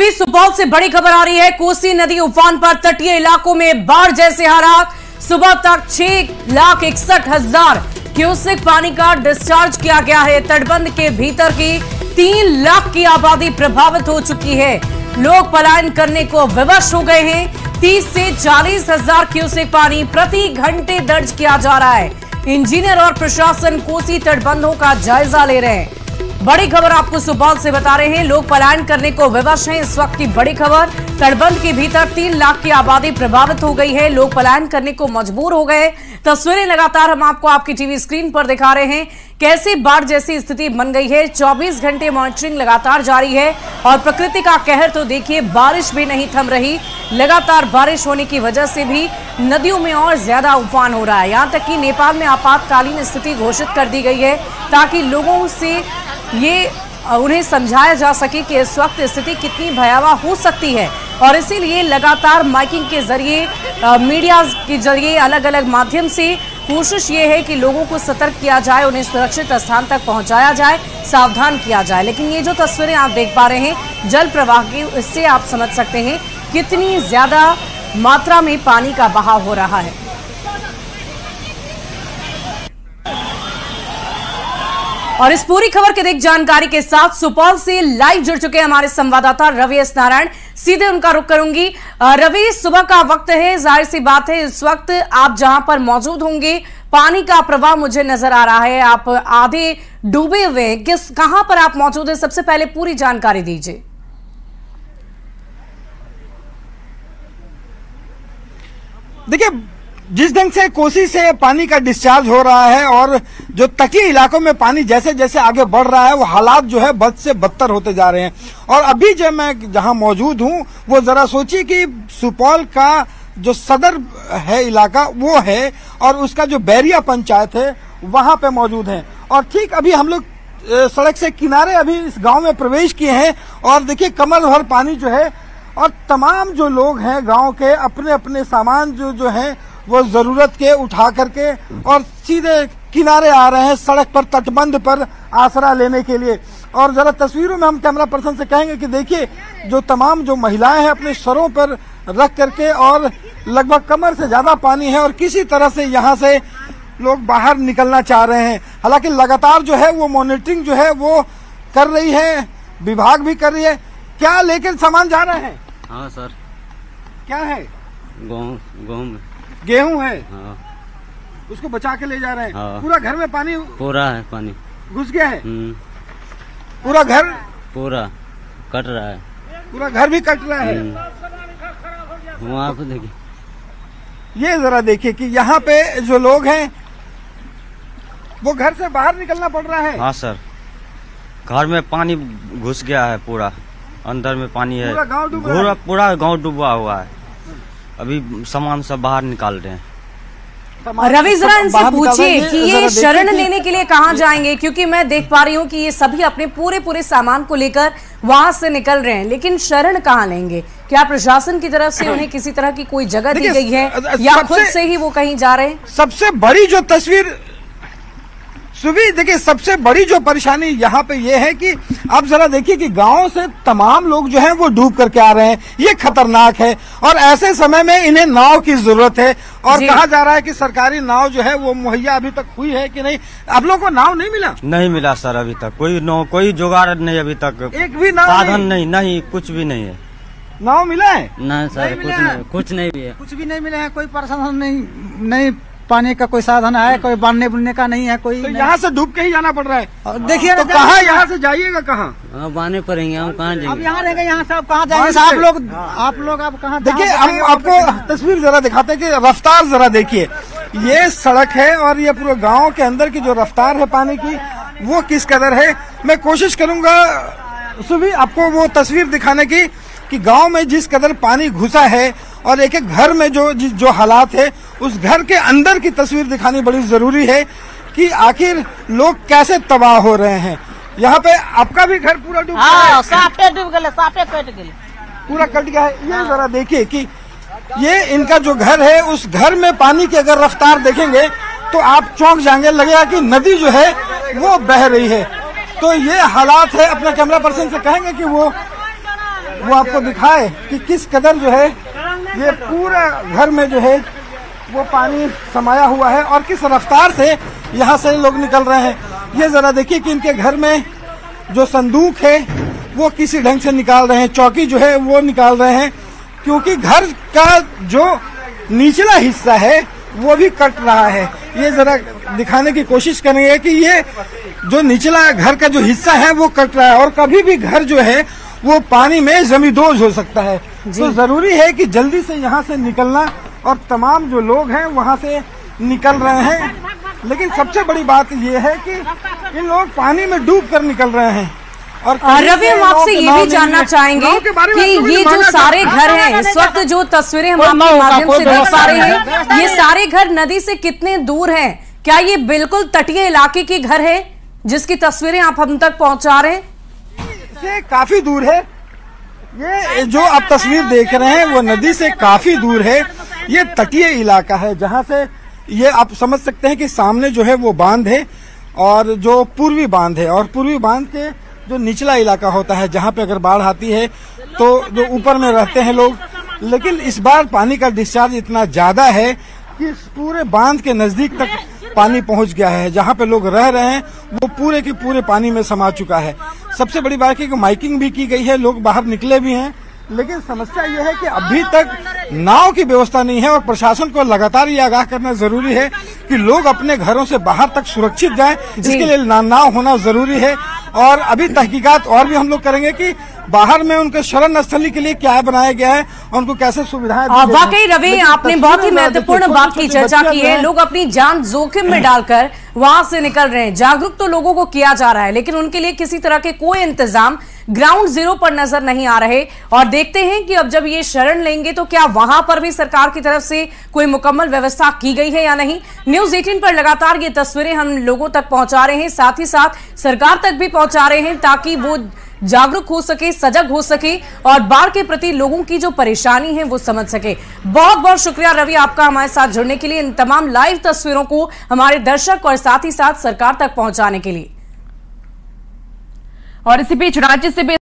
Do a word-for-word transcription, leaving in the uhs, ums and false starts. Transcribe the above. P Supaul से बड़ी खबर आ रही है। कोसी नदी उफान पर, तटीय इलाकों में बाढ़ जैसे हालात। सुबह तक छह लाख इकसठ हजार क्यूसेक पानी का डिस्चार्ज किया गया है। तटबंध के भीतर की तीन लाख की आबादी प्रभावित हो चुकी है। लोग पलायन करने को विवश हो गए हैं। तीस से चालीस हजार क्यूसेक पानी प्रति घंटे दर्ज किया जा रहा है। इंजीनियर और प्रशासन कोसी तटबंधों का जायजा ले रहे हैं। बड़ी खबर आपको सुपौल से बता रहे हैं। लोग पलायन करने को विवश हैं। इस वक्त की बड़ी खबर, तटबंध के भीतर तीन लाख की आबादी प्रभावित हो गई है। लोग पलायन करने को मजबूर हो गए। तस्वीरें लगातार हम आपको आपकी टीवी स्क्रीन पर दिखा रहे हैं। कैसे बाढ़ जैसी स्थिति बन गई है। चौबीस घंटे मॉनिटरिंग लगातार जारी है। और प्रकृति का कहर तो देखिए, बारिश भी नहीं थम रही। लगातार बारिश होने की वजह से भी नदियों में और ज्यादा उफान हो रहा है। यहाँ तक कि नेपाल में आपातकालीन स्थिति घोषित कर दी गई है, ताकि लोगों से ये उन्हें समझाया जा सके कि इस वक्त स्थिति कितनी भयावह हो सकती है। और इसीलिए लगातार माइकिंग के जरिए, मीडिया के जरिए, अलग अलग माध्यम से कोशिश ये है कि लोगों को सतर्क किया जाए, उन्हें सुरक्षित स्थान तक पहुंचाया जाए, सावधान किया जाए। लेकिन ये जो तस्वीरें आप देख पा रहे हैं जल प्रवाह की, इससे आप समझ सकते हैं कितनी ज़्यादा मात्रा में पानी का बहाव हो रहा है। और इस पूरी खबर के अधिक जानकारी के साथ सुपौल से लाइव जुड़ चुके हमारे संवाददाता रवीश नारायण। सीधे उनका रुख करूंगी। रवीश, सुबह का वक्त है, जाहिर सी बात है इस वक्त आप जहां पर मौजूद होंगे, पानी का प्रवाह मुझे नजर आ रहा है, आप आधे डूबे हुए हैं। किस कहां पर आप मौजूद हैं, सबसे पहले पूरी जानकारी दीजिए। देखिए, जिस ढंग से कोसी से पानी का डिस्चार्ज हो रहा है और जो तटीय इलाकों में पानी जैसे जैसे आगे बढ़ रहा है, वो हालात जो है बद से बदतर होते जा रहे हैं। और अभी जो मैं जहां मौजूद हूं, वो जरा सोचिए कि सुपौल का जो सदर है इलाका वो है, और उसका जो बैरिया पंचायत है वहां पे मौजूद हैं। और ठीक अभी हम लोग सड़क से किनारे अभी इस गाँव में प्रवेश किए हैं और देखिए कमर भर पानी जो है, और तमाम जो लोग हैं गाँव के अपने अपने सामान जो जो है वो जरूरत के उठा करके और सीधे किनारे आ रहे हैं, सड़क पर तटबंध पर आसरा लेने के लिए। और जरा तस्वीरों में हम कैमरा पर्सन से कहेंगे कि देखिए जो तमाम जो महिलाएं हैं अपने सरों पर रख करके, और लगभग कमर से ज्यादा पानी है और किसी तरह से यहाँ से लोग बाहर निकलना चाह रहे हैं। हालांकि लगातार जो है वो मॉनिटरिंग जो है वो कर रही है, विभाग भी कर रही है। क्या लेकर सामान जा रहे हैं? हाँ सर, क्या है? गेहूँ गेहूं है। हाँ। उसको बचा के ले जा रहे हैं। हाँ। पूरा घर में पानी पूरा है, पानी घुस गया है। पूरा घर पूरा कट रहा है, पूरा घर भी कट रहा है। वहाँ पे देखिए, ये जरा देखिए कि यहाँ पे जो लोग हैं वो घर से बाहर निकलना पड़ रहा है। हाँ सर, घर में पानी घुस गया है, पूरा अंदर में पानी है, पूरा पूरा गाँव डूबा हुआ है। अभी सामान सब बाहर निकाल रहे हैं। रवि, जरा इनसे पूछिए कि ये शरण लेने के लिए कहाँ जाएंगे, क्योंकि मैं देख पा रही हूँ कि ये सभी अपने पूरे पूरे सामान को लेकर वहां से निकल रहे हैं, लेकिन शरण कहाँ लेंगे? क्या प्रशासन की तरफ से उन्हें किसी तरह की कोई जगह दी गई है या खुद से ही वो कहीं जा रहे हैं? सबसे बड़ी जो तस्वीर सुबह देखिए, सबसे बड़ी जो परेशानी यहाँ पे ये है कि आप जरा देखिए कि गांव से तमाम लोग जो हैं वो डूब करके आ रहे हैं। ये खतरनाक है और ऐसे समय में इन्हें नाव की जरूरत है। और कहा जा रहा है कि सरकारी नाव जो है वो मुहैया अभी तक हुई है कि नहीं? आप लोगों को नाव नहीं मिला? नहीं मिला सर, अभी तक कोई नाव, कोई जुगाड़ नहीं, अभी तक एक भी नाव, साधन नहीं, नहीं कुछ भी नहीं है। नाव मिला है? नहीं सर, कुछ नहीं, कुछ नहीं भी है, कुछ भी नहीं मिला है। कोई प्रशासन नहीं, नहीं पानी का कोई साधन है, कोई बांधने बुनने का नहीं है, कोई तो यहाँ से डूब के ही जाना पड़ रहा है। देखिए तो कहाँ यहाँ से जाइएगा, कहाँ बांधने पड़ेंगे, हम कहाँ जाएंगे? अब यहाँ रहेंगे, यहाँ से आप कहाँ जाएंगे? आप लोग आप लोग आप कहाँ? देखिए हम आपको तस्वीर जरा दिखाते हैं कि रफ्तार जरा देखिए, ये सड़क है और ये पूरे गाँव के अंदर की जो रफ्तार है पानी की वो किस कदर है। मैं कोशिश करूंगा सुबह आपको वो तस्वीर दिखाने की कि गांव में जिस कदर पानी घुसा है और एक एक घर में जो जो हालात है, उस घर के अंदर की तस्वीर दिखानी बड़ी जरूरी है कि आखिर लोग कैसे तबाह हो रहे हैं। यहाँ पे आपका भी घर पूरा डूब गया, साफे डूब गए, साफे कट गए, पूरा कट गया है। ये जरा देखिए कि ये इनका जो घर है उस घर में पानी की अगर रफ्तार देखेंगे तो आप चौंक जाएंगे, लगेगा कि नदी जो है वो बह रही है। तो ये हालात है। अपना कैमरा पर्सन से कहेंगे कि वो वो आपको दिखाए कि किस कदर जो है ये पूरा घर में जो है वो पानी समाया हुआ है और किस रफ्तार से यहाँ से लोग निकल रहे हैं। ये जरा देखिए कि इनके घर में जो संदूक है वो किसी ढंग से निकाल रहे हैं, चौकी जो है वो निकाल रहे हैं, क्योंकि घर का जो निचला हिस्सा है वो भी कट रहा है। ये जरा दिखाने की कोशिश करेंगे कि ये जो निचला घर का जो हिस्सा है वो कट रहा है और कभी भी घर जो है वो पानी में जमींदोज हो सकता है। तो जरूरी है कि जल्दी से यहाँ से निकलना और तमाम जो लोग हैं वहाँ से निकल रहे हैं। लेकिन सबसे बड़ी बात ये है कि इन लोग पानी में डूब कर निकल रहे हैं। और रवि, हम आपसे ये भी जानना चाहेंगे कि ये जो सारे घर हैं, इस वक्त जो तस्वीरें हम आपके माध्यम से देख पा रहे हैं, ये सारे घर नदी से कितने दूर हैं? क्या ये बिल्कुल तटीय इलाके के घर है जिसकी तस्वीरें आप हम तक पहुंचा रहे हैं? काफी दूर है। ये जो आप तस्वीर देख रहे हैं वो नदी से काफी दूर है। ये तटीय इलाका है जहाँ से ये आप समझ सकते हैं कि सामने जो है वो बांध है और जो पूर्वी बांध है, और पूर्वी बांध के जो निचला इलाका होता है जहाँ पे अगर बाढ़ आती है तो जो ऊपर में रहते हैं लोग। लेकिन इस बार पानी का डिस्चार्ज इतना ज्यादा है कि पूरे बांध के नजदीक तक पानी पहुँच गया है। जहाँ पे लोग रह रहे हैं वो पूरे के पूरे पानी में समा चुका है। सबसे बड़ी बात है कि माइकिंग भी की गई है, लोग बाहर निकले भी हैं, लेकिन समस्या यह है कि अभी तक नाव की व्यवस्था नहीं है। और प्रशासन को लगातार ये आगाह करना जरूरी है कि लोग अपने घरों से बाहर तक सुरक्षित जाएं, जिसके लिए नाव होना जरूरी है। और अभी तहकीकात और भी हम लोग करेंगे कि बाहर में उनके शरण स्थली के लिए क्या बनाया गया है, उनको कैसे सुविधाएं। वाकई रवि, आपने बहुत ही महत्वपूर्ण बात की चर्चा की है। लोग अपनी जान जोखिम में डालकर वहां से निकल रहे हैं। जागरूक तो लोगों को किया जा रहा है, लेकिन उनके लिए किसी तरह के कोई इंतजाम ग्राउंड जीरो पर नजर नहीं आ रहे। और देखते हैं कि अब जब ये शरण लेंगे तो क्या वहां पर भी सरकार की तरफ से कोई मुकम्मल व्यवस्था की गई है या नहीं। न्यूज़ अठारह पर लगातार ये तस्वीरें हम लोगों तक पहुंचा रहे हैं, साथ ही साथ सरकार तक भी पहुंचा रहे हैं ताकि वो जागरूक हो सके, सजग हो सके और बाढ़ के प्रति लोगों की जो परेशानी है वो समझ सके। बहुत बहुत शुक्रिया रवि आपका हमारे साथ जुड़ने के लिए, इन तमाम लाइव तस्वीरों को हमारे दर्शक और साथ ही साथ सरकार तक पहुंचाने के लिए। और इसी बीच राज्य से